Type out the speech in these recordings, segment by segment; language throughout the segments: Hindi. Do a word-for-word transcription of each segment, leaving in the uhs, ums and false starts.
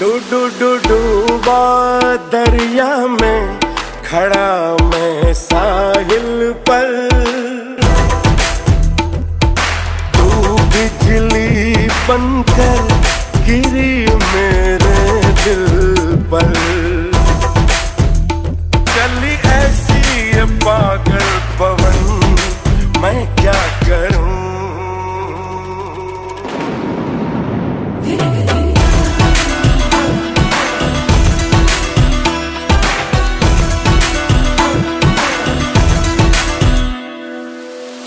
डूडू डूबा दरिया में खड़ा मैं साहिल पर, तू बिजली बनकर गिरी मेरे दिल पर। चली ऐसी ये पागल पवन मैं क्या करूं।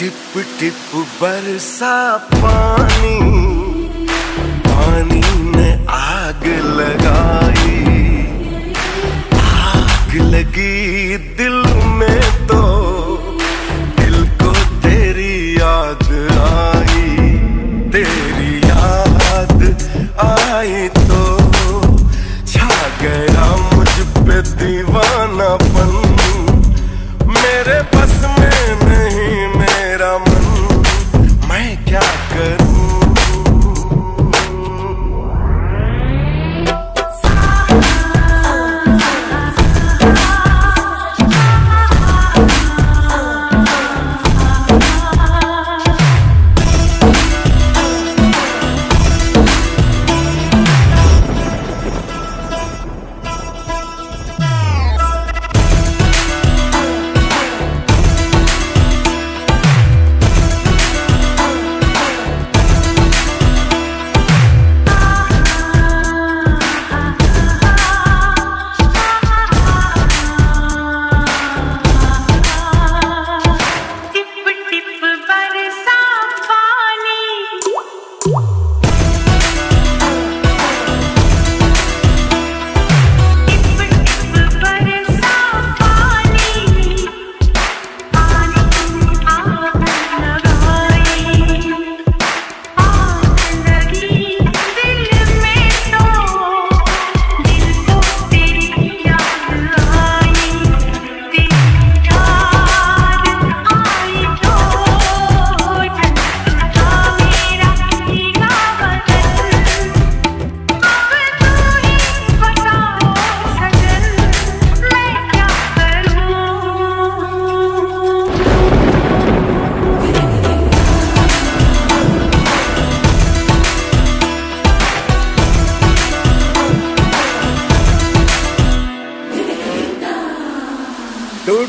टिप टिप बरसा पानी, पानी ने आग लगाई, आग लगी दिल में तो दिल को तेरी याद आई, तेरी याद आई तो छा गया मुझ पे दीवानापन। मेरे बस में नहीं मेरा मन मैं क्या करूं।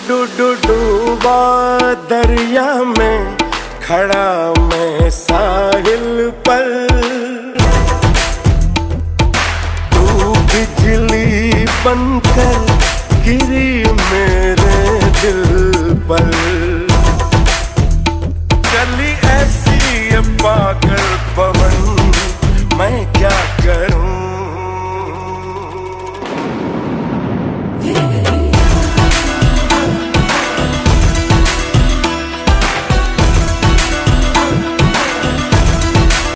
डूडू डूबा दरिया में खड़ा मैं साहिल पर, तू बिजली बनकर गिरी मेरे दिल पर। चली ऐसी ये पागल पवन मैं क्या करूं।